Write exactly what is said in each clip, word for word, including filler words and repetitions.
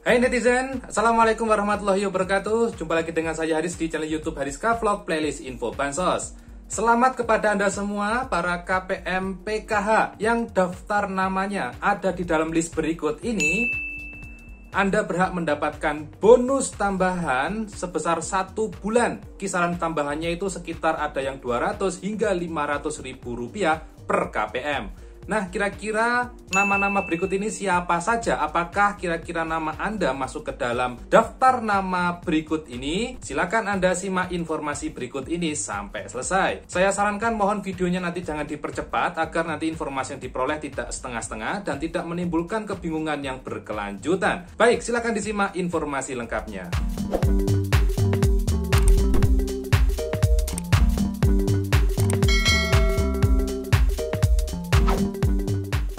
Hai netizen, Assalamualaikum warahmatullahi wabarakatuh. Jumpa lagi dengan saya Haris di channel YouTube Hariska Vlog Playlist Info Bansos. Selamat kepada Anda semua para K P M P K H yang daftar namanya ada di dalam list berikut ini. Anda berhak mendapatkan bonus tambahan sebesar satu bulan. Kisaran tambahannya itu sekitar ada yang dua ratus hingga lima ratus ribu rupiah per K P M. Nah, kira-kira nama-nama berikut ini siapa saja? Apakah kira-kira nama Anda masuk ke dalam daftar nama berikut ini? Silakan Anda simak informasi berikut ini sampai selesai. Saya sarankan mohon videonya nanti jangan dipercepat agar nanti informasi yang diperoleh tidak setengah-setengah dan tidak menimbulkan kebingungan yang berkelanjutan. Baik, silakan disimak informasi lengkapnya.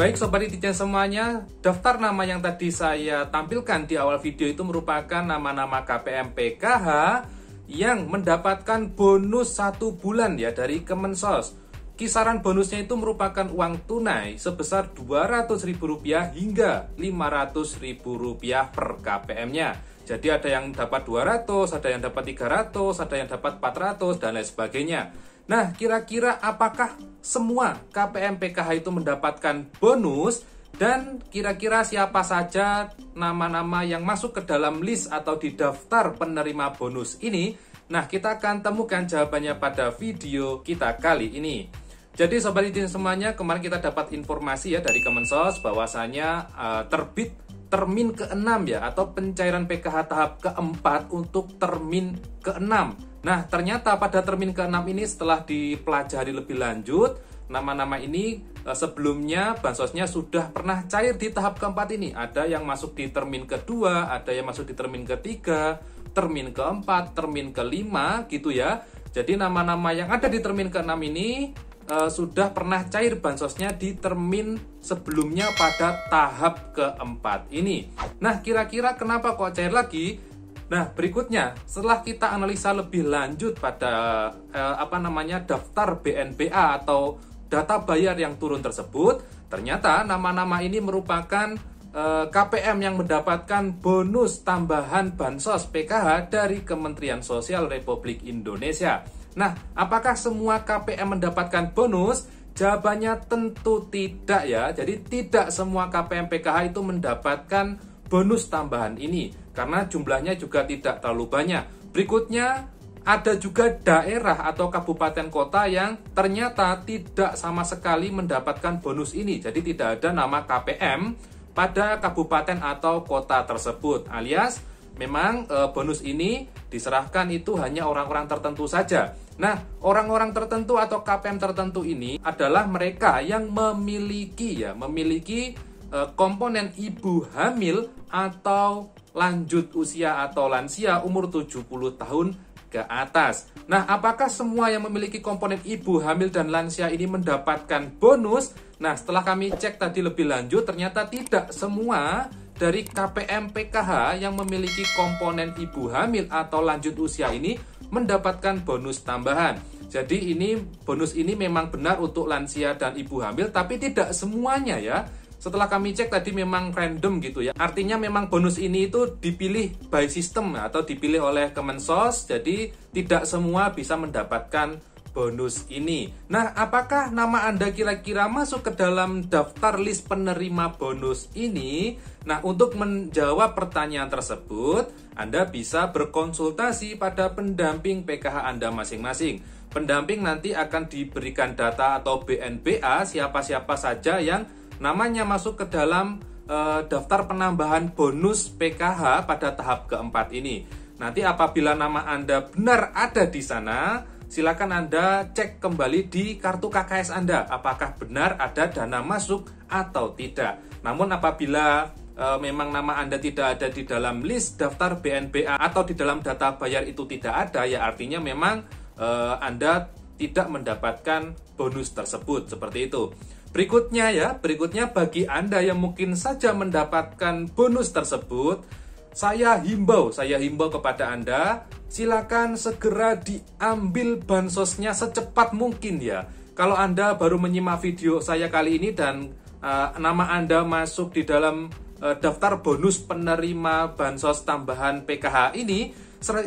Baik sobat netizen semuanya, daftar nama yang tadi saya tampilkan di awal video itu merupakan nama-nama K P M P K H yang mendapatkan bonus satu bulan ya dari Kemensos. Kisaran bonusnya itu merupakan uang tunai sebesar dua ratus ribu rupiah hingga lima ratus ribu rupiah per K P M-nya. Jadi ada yang dapat dua ratus, ada yang dapat tiga ratus, ada yang dapat empat ratus, dan lain sebagainya. Nah, kira-kira apakah semua K P M P K H itu mendapatkan bonus? Dan kira-kira siapa saja nama-nama yang masuk ke dalam list atau di daftar penerima bonus ini? Nah, kita akan temukan jawabannya pada video kita kali ini. Jadi sobat netizen semuanya, kemarin kita dapat informasi ya dari Kemensos bahwasanya uh, terbit termin keenam ya, atau pencairan P K H tahap keempat untuk termin keenam. Nah, ternyata pada termin keenam ini setelah dipelajari lebih lanjut, nama-nama ini sebelumnya bansosnya sudah pernah cair di tahap keempat ini. Ada yang masuk di termin kedua, ada yang masuk di termin ketiga, termin keempat, termin kelima gitu ya. Jadi nama-nama yang ada di termin keenam ini Uh, sudah pernah cair bansosnya di termin sebelumnya pada tahap keempat ini. Nah, kira-kira kenapa kok cair lagi? Nah, berikutnya setelah kita analisa lebih lanjut pada uh, apa namanya daftar B N B A atau data bayar yang turun tersebut, ternyata nama-nama ini merupakan uh, K P M yang mendapatkan bonus tambahan bansos P K H dari Kementerian Sosial Republik Indonesia. Nah, apakah semua K P M mendapatkan bonus? Jawabannya tentu tidak ya. Jadi tidak semua K P M P K H itu mendapatkan bonus tambahan ini, karena jumlahnya juga tidak terlalu banyak. Berikutnya, ada juga daerah atau kabupaten kota yang ternyata tidak sama sekali mendapatkan bonus ini. Jadi tidak ada nama K P M pada kabupaten atau kota tersebut, alias memang e, bonus ini diserahkan itu hanya orang-orang tertentu saja. Nah, orang-orang tertentu atau K P M tertentu ini adalah mereka yang memiliki ya, memiliki e, komponen ibu hamil atau lanjut usia atau lansia umur tujuh puluh tahun ke atas. Nah, apakah semua yang memiliki komponen ibu hamil dan lansia ini mendapatkan bonus? Nah, setelah kami cek tadi lebih lanjut, ternyata tidak semua dari K P M P K H yang memiliki komponen ibu hamil atau lanjut usia ini mendapatkan bonus tambahan. Jadi ini bonus ini memang benar untuk lansia dan ibu hamil, tapi tidak semuanya ya. Setelah kami cek tadi memang random gitu ya. Artinya memang bonus ini itu dipilih by system atau dipilih oleh Kemensos. Jadi tidak semua bisa mendapatkan bonus ini. Nah, apakah nama Anda kira-kira masuk ke dalam daftar list penerima bonus ini? Nah, untuk menjawab pertanyaan tersebut, Anda bisa berkonsultasi pada pendamping P K H Anda masing-masing. Pendamping nanti akan diberikan data atau B N B A siapa-siapa saja yang namanya masuk ke dalam e, daftar penambahan bonus P K H pada tahap keempat ini. Nanti apabila nama Anda benar ada di sana, silakan Anda cek kembali di kartu K K S Anda, apakah benar ada dana masuk atau tidak. Namun apabila e, memang nama Anda tidak ada di dalam list daftar B N B A atau di dalam data bayar itu tidak ada, ya artinya memang e, Anda tidak mendapatkan bonus tersebut, seperti itu. Berikutnya ya, berikutnya bagi Anda yang mungkin saja mendapatkan bonus tersebut, saya himbau, saya himbau kepada Anda, silakan segera diambil bansosnya secepat mungkin ya. Kalau Anda baru menyimak video saya kali ini dan uh, nama Anda masuk di dalam daftar bonus penerima bansos tambahan P K H ini,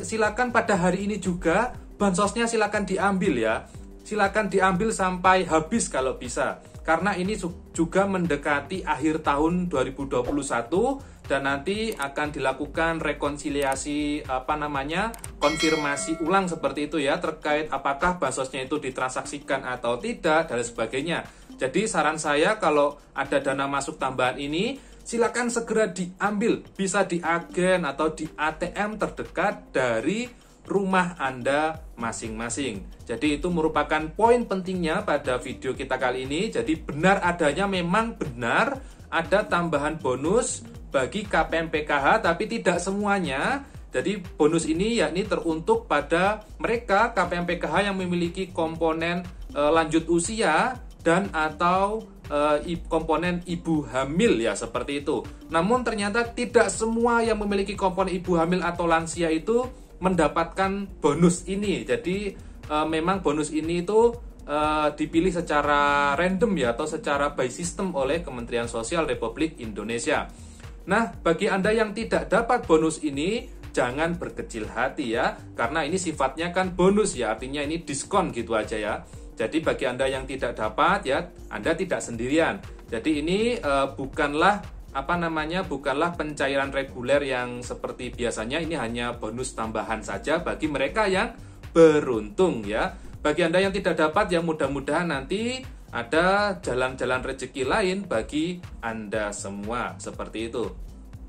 silakan pada hari ini juga bansosnya silakan diambil ya. Silakan diambil sampai habis kalau bisa. Karena ini juga mendekati akhir tahun dua ribu dua puluh satu dan nanti akan dilakukan rekonsiliasi apa namanya konfirmasi ulang seperti itu ya, terkait apakah bansosnya itu ditransaksikan atau tidak dan sebagainya. Jadi saran saya kalau ada dana masuk tambahan ini silakan segera diambil, bisa di agen atau di A T M terdekat dari rumah Anda masing-masing. Jadi itu merupakan poin pentingnya pada video kita kali ini. Jadi benar adanya, memang benar ada tambahan bonus bagi K P M P K H, tapi tidak semuanya. Jadi bonus ini yakni teruntuk pada mereka K P M P K H yang memiliki komponen e, lanjut usia dan atau e, komponen ibu hamil ya, seperti itu. Namun ternyata tidak semua yang memiliki komponen ibu hamil atau lansia itu mendapatkan bonus ini. Jadi e, memang bonus ini itu e, dipilih secara random ya, atau secara by system oleh Kementerian Sosial Republik Indonesia. Nah, bagi Anda yang tidak dapat bonus ini jangan berkecil hati ya, karena ini sifatnya kan bonus ya, artinya ini diskon gitu aja ya. Jadi bagi Anda yang tidak dapat ya, Anda tidak sendirian. Jadi ini e, bukanlah apa namanya bukanlah pencairan reguler yang seperti biasanya, ini hanya bonus tambahan saja bagi mereka yang beruntung ya. Bagi Anda yang tidak dapat ya, mudah-mudahan nanti ada jalan-jalan rezeki lain bagi Anda semua, seperti itu.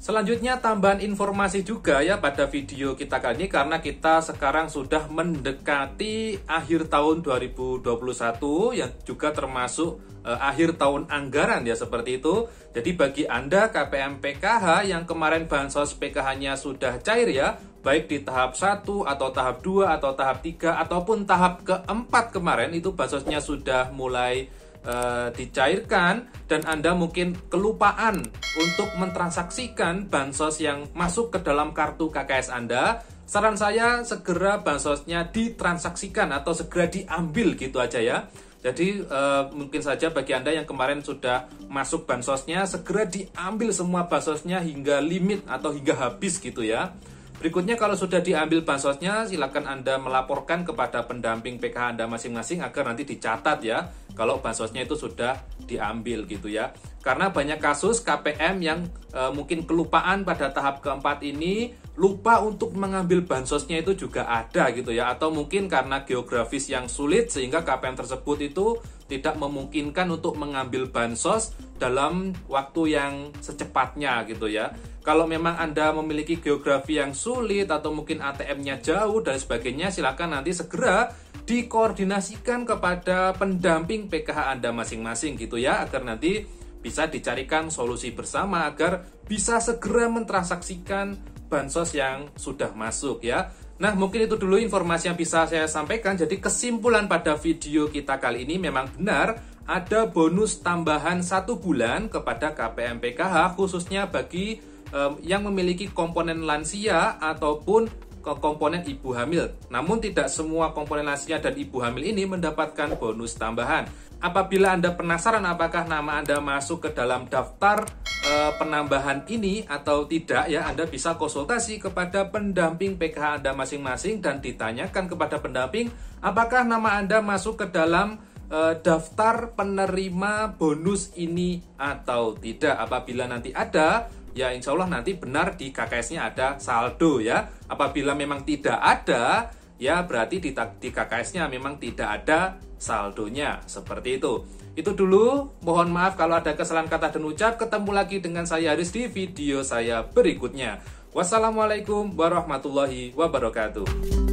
Selanjutnya tambahan informasi juga ya pada video kita kali ini, karena kita sekarang sudah mendekati akhir tahun dua ribu dua puluh satu yang juga termasuk akhir tahun anggaran ya, seperti itu. Jadi bagi Anda K P M P K H yang kemarin bansos P K H-nya sudah cair ya, baik di tahap satu atau tahap dua atau tahap tiga ataupun tahap keempat kemarin itu bansosnya sudah mulai e, dicairkan, dan Anda mungkin kelupaan untuk mentransaksikan bansos yang masuk ke dalam kartu K K S Anda, saran saya segera bansosnya ditransaksikan atau segera diambil gitu aja ya. Jadi eh, mungkin saja bagi Anda yang kemarin sudah masuk bansosnya, segera diambil semua bansosnya hingga limit atau hingga habis gitu ya. Berikutnya kalau sudah diambil bansosnya, silakan Anda melaporkan kepada pendamping P K H Anda masing-masing agar nanti dicatat ya kalau bansosnya itu sudah diambil gitu ya. Karena banyak kasus K P M yang eh, mungkin kelupaan pada tahap keempat ini, lupa untuk mengambil bansosnya itu juga ada gitu ya, atau mungkin karena geografis yang sulit sehingga K P M tersebut itu tidak memungkinkan untuk mengambil bansos dalam waktu yang secepatnya gitu ya. Kalau memang Anda memiliki geografi yang sulit atau mungkin A T M-nya jauh dan sebagainya, silakan nanti segera dikoordinasikan kepada pendamping P K H Anda masing-masing gitu ya, agar nanti bisa dicarikan solusi bersama agar bisa segera mentransaksikan bansos yang sudah masuk ya. Nah, mungkin itu dulu informasi yang bisa saya sampaikan. Jadi kesimpulan pada video kita kali ini, memang benar ada bonus tambahan satu bulan kepada K P M P K H, khususnya bagi um, yang memiliki komponen lansia ataupun komponen ibu hamil. Namun tidak semua komponen lansia dan ibu hamil ini mendapatkan bonus tambahan. Apabila Anda penasaran apakah nama Anda masuk ke dalam daftar e, penambahan ini atau tidak ya, Anda bisa konsultasi kepada pendamping P K H Anda masing-masing dan ditanyakan kepada pendamping apakah nama Anda masuk ke dalam e, daftar penerima bonus ini atau tidak. Apabila nanti ada ya, insya Allah nanti benar di K K S-nya ada saldo ya. Apabila memang tidak ada, ya berarti di, di K K S-nya memang tidak ada saldonya, seperti itu. Itu dulu, mohon maaf kalau ada kesalahan kata dan ucap. Ketemu lagi dengan saya Haris di video saya berikutnya. Wassalamualaikum warahmatullahi wabarakatuh.